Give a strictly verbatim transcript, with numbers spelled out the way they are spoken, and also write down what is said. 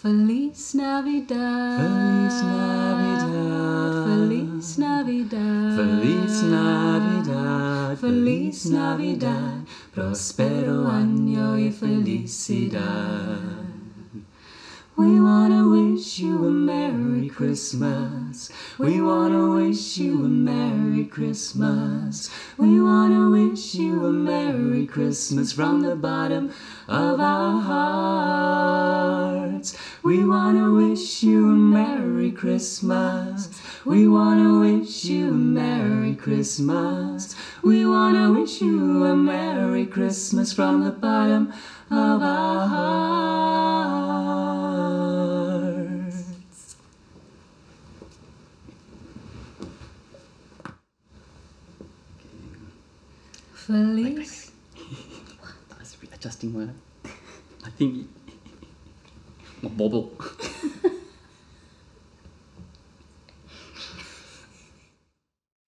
Feliz Navidad, Feliz Navidad, Feliz Navidad, Feliz Navidad, Feliz Navidad, prospero año y felicidad. We wanna wish you a Merry Christmas. We wanna wish you a Merry Christmas. We wanna wish you a Merry Christmas from the bottom of our hearts. We wanna wish you a Merry Christmas. We wanna wish you a Merry Christmas. We wanna wish you a Merry Christmas from the bottom of our hearts. Feliz. I was adjusting my. I think. My bobble.